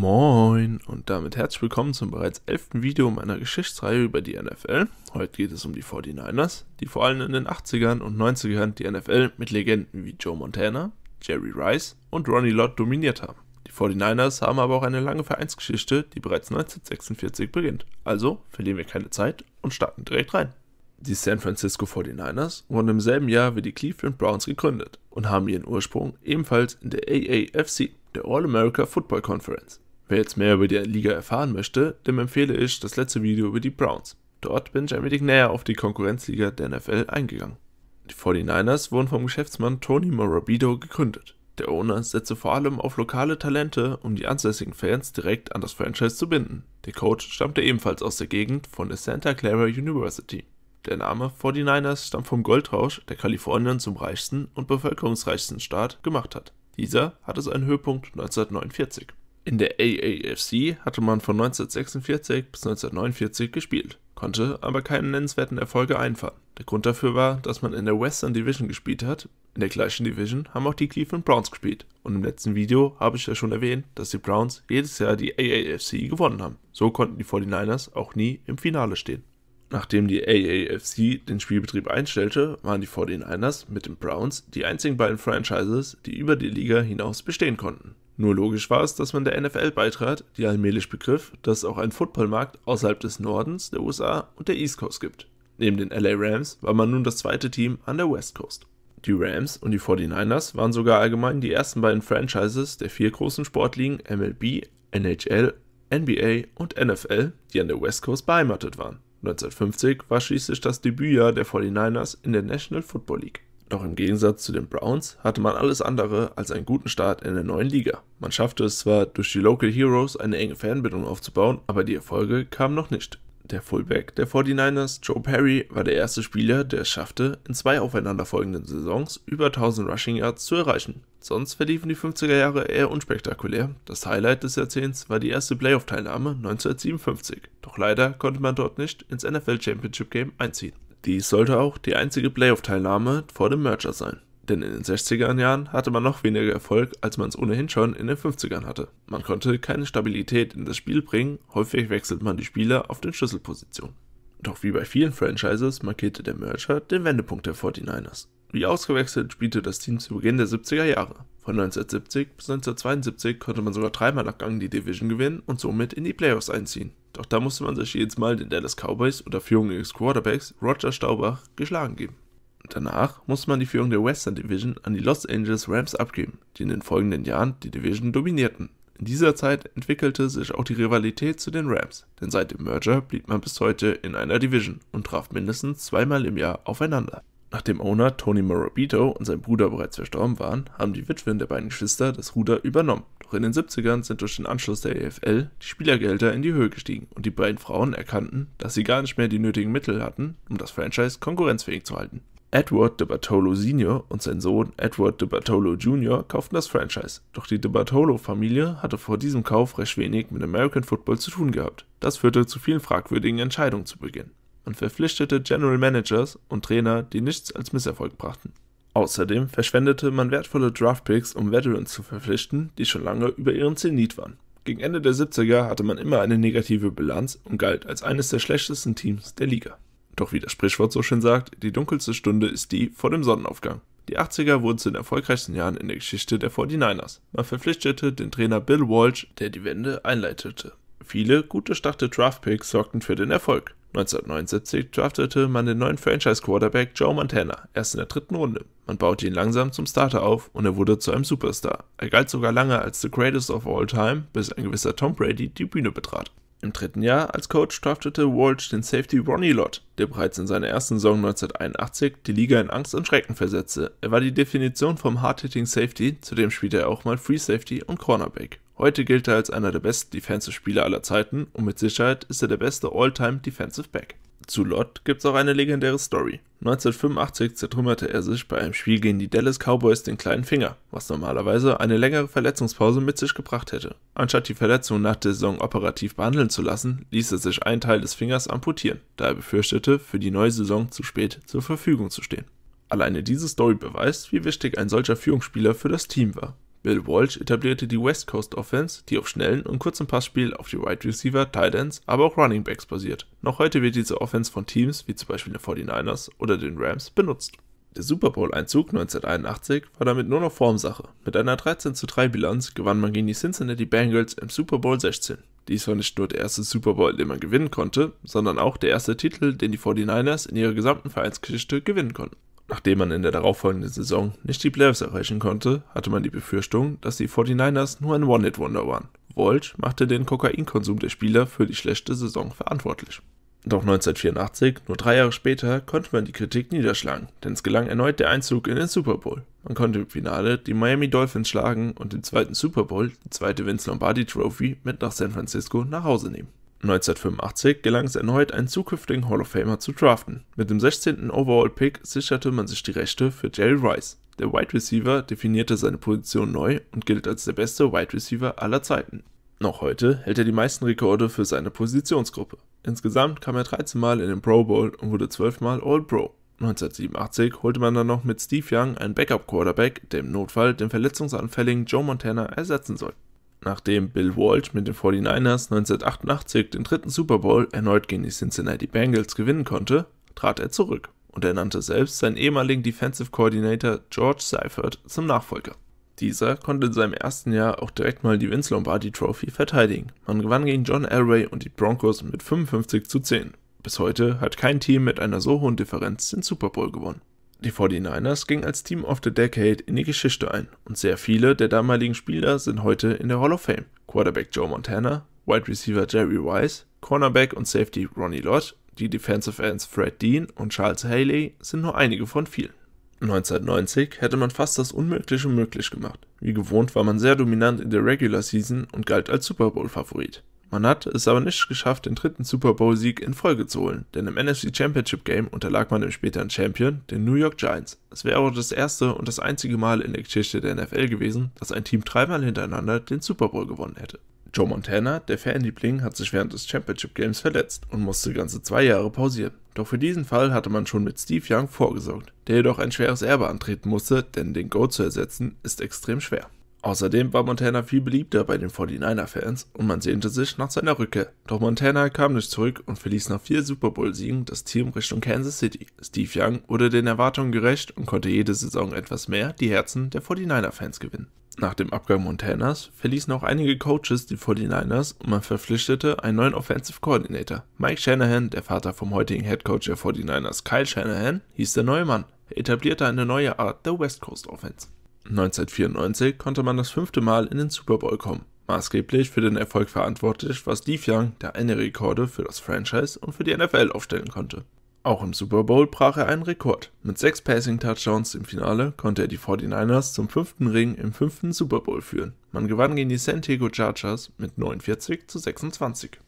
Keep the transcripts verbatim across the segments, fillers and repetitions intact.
Moin und damit herzlich willkommen zum bereits elften Video meiner Geschichtsreihe über die N F L. Heute geht es um die forty-niners, die vor allem in den achtzigern und neunzigern die N F L mit Legenden wie Joe Montana, Jerry Rice und Ronnie Lott dominiert haben. Die forty-niners haben aber auch eine lange Vereinsgeschichte, die bereits neunzehnhundertsechsundvierzig beginnt. Also verlieren wir keine Zeit und starten direkt rein. Die San Francisco forty-niners wurden im selben Jahr wie die Cleveland Browns gegründet und haben ihren Ursprung ebenfalls in der A A F C, der All-America Football Conference. Wer jetzt mehr über die Liga erfahren möchte, dem empfehle ich das letzte Video über die Browns. Dort bin ich ein wenig näher auf die Konkurrenzliga der N F L eingegangen. Die forty-niners wurden vom Geschäftsmann Tony Morabido gegründet. Der Owner setzte vor allem auf lokale Talente, um die ansässigen Fans direkt an das Franchise zu binden. Der Coach stammte ebenfalls aus der Gegend von der Santa Clara University. Der Name forty-niners stammt vom Goldrausch, der Kalifornien zum reichsten und bevölkerungsreichsten Staat gemacht hat. Dieser hatte seinen Höhepunkt neunzehnhundertneunundvierzig. In der A A F C hatte man von neunzehnhundertsechsundvierzig bis neunzehnhundertneunundvierzig gespielt, konnte aber keine nennenswerten Erfolge einfahren. Der Grund dafür war, dass man in der Western Division gespielt hat. In der gleichen Division haben auch die Cleveland Browns gespielt und im letzten Video habe ich ja schon erwähnt, dass die Browns jedes Jahr die A A F C gewonnen haben. So konnten die forty-niners auch nie im Finale stehen. Nachdem die A A F C den Spielbetrieb einstellte, waren die forty-niners mit den Browns die einzigen beiden Franchises, die über die Liga hinaus bestehen konnten. Nur logisch war es, dass man der N F L beitrat, die allmählich begriff, dass es auch einen Footballmarkt außerhalb des Nordens, der U S A und der East Coast gibt. Neben den L A Rams war man nun das zweite Team an der West Coast. Die Rams und die forty-niners waren sogar allgemein die ersten beiden Franchises der vier großen Sportligen M L B, N H L, N B A und N F L, die an der West Coast beheimatet waren. neunzehnhundertfünfzig war schließlich das Debütjahr der forty-niners in der National Football League. Doch im Gegensatz zu den Browns hatte man alles andere als einen guten Start in der neuen Liga. Man schaffte es zwar, durch die Local Heroes eine enge Fanbindung aufzubauen, aber die Erfolge kamen noch nicht. Der Fullback der forty-niners, Joe Perry, war der erste Spieler, der es schaffte, in zwei aufeinanderfolgenden Saisons über tausend Rushing Yards zu erreichen. Sonst verliefen die fünfziger Jahre eher unspektakulär. Das Highlight des Jahrzehnts war die erste Playoff-Teilnahme neunzehnhundertsiebenundfünfzig, doch leider konnte man dort nicht ins N F L Championship Game einziehen. Dies sollte auch die einzige Playoff-Teilnahme vor dem Merger sein. Denn in den sechziger Jahren hatte man noch weniger Erfolg, als man es ohnehin schon in den fünfzigern hatte. Man konnte keine Stabilität in das Spiel bringen, häufig wechselt man die Spieler auf den Schlüsselpositionen. Doch wie bei vielen Franchises markierte der Merger den Wendepunkt der forty-niners. Wie ausgewechselt spielte das Team zu Beginn der siebziger Jahre. Von neunzehnhundertsiebzig bis neunzehnhundertzweiundsiebzig konnte man sogar dreimal nach Gang die Division gewinnen und somit in die Playoffs einziehen. Doch da musste man sich jedes Mal den Dallas Cowboys oder Führung ihres Quarterbacks Roger Staubach geschlagen geben. Danach musste man die Führung der Western Division an die Los Angeles Rams abgeben, die in den folgenden Jahren die Division dominierten. In dieser Zeit entwickelte sich auch die Rivalität zu den Rams, denn seit dem Merger blieb man bis heute in einer Division und traf mindestens zweimal im Jahr aufeinander. Nachdem Owner Tony Morabido und sein Bruder bereits verstorben waren, haben die Witwen der beiden Geschwister das Ruder übernommen. Doch in den siebzigern sind durch den Anschluss der E F L die Spielergehälter in die Höhe gestiegen und die beiden Frauen erkannten, dass sie gar nicht mehr die nötigen Mittel hatten, um das Franchise konkurrenzfähig zu halten. Edward de Bartolo Senior und sein Sohn Edward de Bartolo Junior kauften das Franchise, doch die de Bartolo-Familie hatte vor diesem Kauf recht wenig mit American Football zu tun gehabt. Das führte zu vielen fragwürdigen Entscheidungen zu Beginn. Man verpflichtete General Managers und Trainer, die nichts als Misserfolg brachten. Außerdem verschwendete man wertvolle Draftpicks, um Veterans zu verpflichten, die schon lange über ihrem Zenit waren. Gegen Ende der siebziger hatte man immer eine negative Bilanz und galt als eines der schlechtesten Teams der Liga. Doch wie das Sprichwort so schön sagt, die dunkelste Stunde ist die vor dem Sonnenaufgang. Die achtziger wurden zu den erfolgreichsten Jahren in der Geschichte der forty-niners. Man verpflichtete den Trainer Bill Walsh, der die Wende einleitete. Viele gute starke Draftpicks sorgten für den Erfolg. neunzehnhundertneunundsiebzig draftete man den neuen Franchise-Quarterback Joe Montana, erst in der dritten Runde. Man baute ihn langsam zum Starter auf und er wurde zu einem Superstar. Er galt sogar lange als the greatest of all time, bis ein gewisser Tom Brady die Bühne betrat. Im dritten Jahr als Coach draftete Walsh den Safety Ronnie Lott, der bereits in seiner ersten Saison neunzehnhunderteinundachtzig die Liga in Angst und Schrecken versetzte. Er war die Definition vom Hard-Hitting Safety, zudem spielte er auch mal Free Safety und Cornerback. Heute gilt er als einer der besten Defensive-Spieler aller Zeiten und mit Sicherheit ist er der beste All-Time-Defensive-Back. Zu Lott gibt's auch eine legendäre Story. neunzehnhundertfünfundachtzig zertrümmerte er sich bei einem Spiel gegen die Dallas Cowboys den kleinen Finger, was normalerweise eine längere Verletzungspause mit sich gebracht hätte. Anstatt die Verletzung nach der Saison operativ behandeln zu lassen, ließ er sich einen Teil des Fingers amputieren, da er befürchtete, für die neue Saison zu spät zur Verfügung zu stehen. Alleine diese Story beweist, wie wichtig ein solcher Führungsspieler für das Team war. Bill Walsh etablierte die West Coast Offense, die auf schnellen und kurzen Passspiel auf die Wide Receiver, Tight Ends, aber auch Running Backs basiert. Noch heute wird diese Offense von Teams wie zum Beispiel den forty-niners oder den Rams benutzt. Der Super Bowl-Einzug neunzehnhunderteinundachtzig war damit nur noch Formsache. Mit einer dreizehn zu drei Bilanz gewann man gegen die Cincinnati Bengals im Super Bowl sechzehn. Dies war nicht nur der erste Super Bowl, den man gewinnen konnte, sondern auch der erste Titel, den die forty-niners in ihrer gesamten Vereinsgeschichte gewinnen konnten. Nachdem man in der darauffolgenden Saison nicht die Playoffs erreichen konnte, hatte man die Befürchtung, dass die forty-niners nur ein One-Hit-Wonder waren. Walsh machte den Kokainkonsum der Spieler für die schlechte Saison verantwortlich. Doch neunzehnhundertvierundachtzig, nur drei Jahre später, konnte man die Kritik niederschlagen, denn es gelang erneut der Einzug in den Super Bowl. Man konnte im Finale die Miami Dolphins schlagen und den zweiten Super Bowl, die zweite Vince Lombardi Trophy, mit nach San Francisco nach Hause nehmen. neunzehnhundertfünfundachtzig gelang es erneut, einen zukünftigen Hall of Famer zu draften. Mit dem sechzehnten Overall-Pick sicherte man sich die Rechte für Jerry Rice. Der Wide Receiver definierte seine Position neu und gilt als der beste Wide Receiver aller Zeiten. Noch heute hält er die meisten Rekorde für seine Positionsgruppe. Insgesamt kam er dreizehn Mal in den Pro Bowl und wurde zwölf Mal All-Pro. neunzehnhundertsiebenundachtzig holte man dann noch mit Steve Young einen Backup-Quarterback, der im Notfall den verletzungsanfälligen Joe Montana ersetzen soll. Nachdem Bill Walsh mit den forty-niners neunzehnhundertachtundachtzig den dritten Super Bowl erneut gegen die Cincinnati Bengals gewinnen konnte, trat er zurück und ernannte selbst seinen ehemaligen Defensive Coordinator George Seifert zum Nachfolger. Dieser konnte in seinem ersten Jahr auch direkt mal die Vince Lombardi Trophy verteidigen. Man gewann gegen John Elway und die Broncos mit fünfundfünfzig zu zehn. Bis heute hat kein Team mit einer so hohen Differenz den Super Bowl gewonnen. Die forty-niners gingen als Team of the Decade in die Geschichte ein und sehr viele der damaligen Spieler sind heute in der Hall of Fame. Quarterback Joe Montana, Wide Receiver Jerry Rice, Cornerback und Safety Ronnie Lott, die Defensive Ends Fred Dean und Charles Haley sind nur einige von vielen. neunzehnhundertneunzig hätte man fast das Unmögliche möglich gemacht. Wie gewohnt war man sehr dominant in der Regular Season und galt als Super Bowl-Favorit. Man hat es aber nicht geschafft, den dritten Super Bowl-Sieg in Folge zu holen, denn im N F C Championship Game unterlag man dem späteren Champion, den New York Giants. Es wäre auch das erste und das einzige Mal in der Geschichte der N F L gewesen, dass ein Team dreimal hintereinander den Super Bowl gewonnen hätte. Joe Montana, der Fanliebling, hat sich während des Championship Games verletzt und musste ganze zwei Jahre pausieren. Doch für diesen Fall hatte man schon mit Steve Young vorgesorgt, der jedoch ein schweres Erbe antreten musste, denn den Goat zu ersetzen ist extrem schwer. Außerdem war Montana viel beliebter bei den forty-niner-Fans und man sehnte sich nach seiner Rückkehr. Doch Montana kam nicht zurück und verließ nach vier Super Bowl-Siegen das Team Richtung Kansas City. Steve Young wurde den Erwartungen gerecht und konnte jede Saison etwas mehr die Herzen der forty-niner-Fans gewinnen. Nach dem Abgang Montanas verließen auch einige Coaches die forty-niners und man verpflichtete einen neuen Offensive Coordinator. Mike Shanahan, der Vater vom heutigen Headcoach der forty-niners Kyle Shanahan, hieß der neue Mann. Er etablierte eine neue Art der West Coast Offense. neunzehnhundertvierundneunzig konnte man das fünfte Mal in den Super Bowl kommen. Maßgeblich für den Erfolg verantwortlich war Steve Young, der eine Rekorde für das Franchise und für die N F L aufstellen konnte. Auch im Super Bowl brach er einen Rekord. Mit sechs Passing-Touchdowns im Finale konnte er die forty-niners zum fünften Ring im fünften Super Bowl führen. Man gewann gegen die San Diego Chargers mit neunundvierzig zu sechsundzwanzig.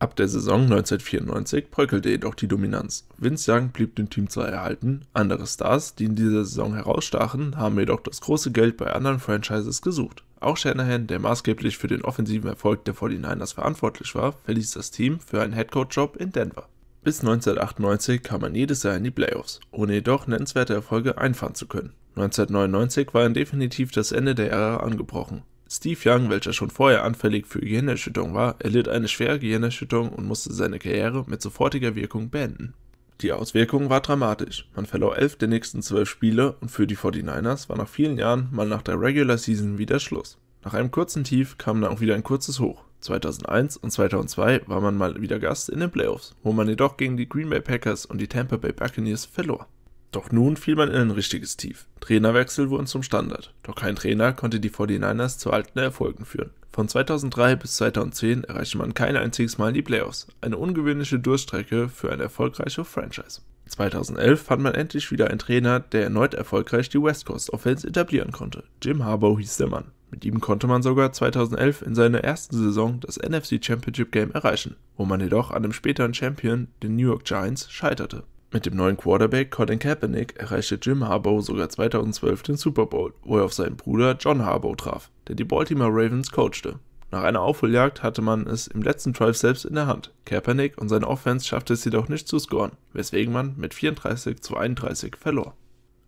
Ab der Saison neunzehnhundertvierundneunzig bröckelte jedoch die Dominanz. Vince Young blieb dem Team zwar erhalten, andere Stars, die in dieser Saison herausstachen, haben jedoch das große Geld bei anderen Franchises gesucht. Auch Shanahan, der maßgeblich für den offensiven Erfolg der forty-niners verantwortlich war, verließ das Team für einen Headcoach-Job in Denver. Bis neunzehnhundertachtundneunzig kam man jedes Jahr in die Playoffs, ohne jedoch nennenswerte Erfolge einfahren zu können. neunzehnhundertneunundneunzig war dann definitiv das Ende der Ära angebrochen. Steve Young, welcher schon vorher anfällig für Gehirnerschütterung war, erlitt eine schwere Gehirnerschütterung und musste seine Karriere mit sofortiger Wirkung beenden. Die Auswirkung war dramatisch. Man verlor elf der nächsten zwölf Spiele und für die forty-niners war nach vielen Jahren mal nach der Regular Season wieder Schluss. Nach einem kurzen Tief kam dann auch wieder ein kurzes Hoch. zweitausendeins und zweitausendzwei war man mal wieder Gast in den Playoffs, wo man jedoch gegen die Green Bay Packers und die Tampa Bay Buccaneers verlor. Doch nun fiel man in ein richtiges Tief. Trainerwechsel wurden zum Standard, doch kein Trainer konnte die forty-niners zu alten Erfolgen führen. Von zweitausenddrei bis zweitausendzehn erreichte man kein einziges Mal die Playoffs, eine ungewöhnliche Durchstrecke für eine erfolgreiche Franchise. zweitausendelf fand man endlich wieder einen Trainer, der erneut erfolgreich die West Coast Offense etablieren konnte. Jim Harbaugh hieß der Mann. Mit ihm konnte man sogar zweitausendelf in seiner ersten Saison das N F C Championship Game erreichen, wo man jedoch an dem späteren Champion, den New York Giants, scheiterte. Mit dem neuen Quarterback Colin Kaepernick erreichte Jim Harbaugh sogar zweitausendzwölf den Super Bowl, wo er auf seinen Bruder John Harbaugh traf, der die Baltimore Ravens coachte. Nach einer Aufholjagd hatte man es im letzten Drive selbst in der Hand. Kaepernick und seine Offense schaffte es jedoch nicht zu scoren, weswegen man mit vierunddreißig zu einunddreißig verlor.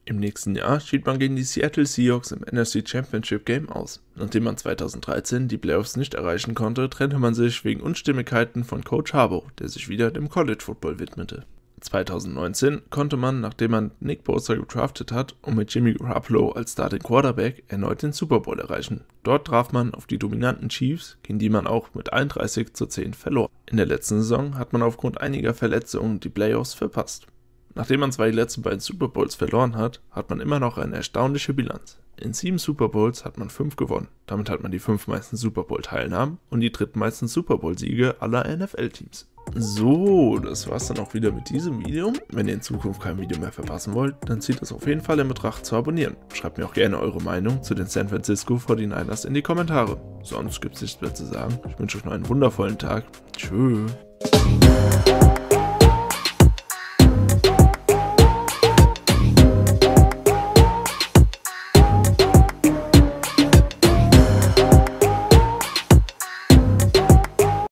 Im nächsten Jahr schied man gegen die Seattle Seahawks im N F C Championship Game aus. Nachdem man zweitausenddreizehn die Playoffs nicht erreichen konnte, trennte man sich wegen Unstimmigkeiten von Coach Harbaugh, der sich wieder dem College Football widmete. zweitausendneunzehn konnte man, nachdem man Nick Bosa gedraftet hat und mit Jimmy Garoppolo als Starting Quarterback erneut den Super Bowl erreichen. Dort traf man auf die dominanten Chiefs, gegen die man auch mit einunddreißig zu zehn verlor. In der letzten Saison hat man aufgrund einiger Verletzungen die Playoffs verpasst. Nachdem man zwar die letzten beiden Super Bowls verloren hat, hat man immer noch eine erstaunliche Bilanz. In sieben Super Bowls hat man fünf gewonnen. Damit hat man die fünf meisten Super Bowl-Teilnahmen und die drittmeisten Super Bowl-Siege aller N F L-Teams. So, das war's dann auch wieder mit diesem Video. Wenn ihr in Zukunft kein Video mehr verpassen wollt, dann zieht es auf jeden Fall in Betracht zu abonnieren. Schreibt mir auch gerne eure Meinung zu den San Francisco forty-niners in die Kommentare. Sonst gibt's nichts mehr zu sagen. Ich wünsche euch noch einen wundervollen Tag. Tschö.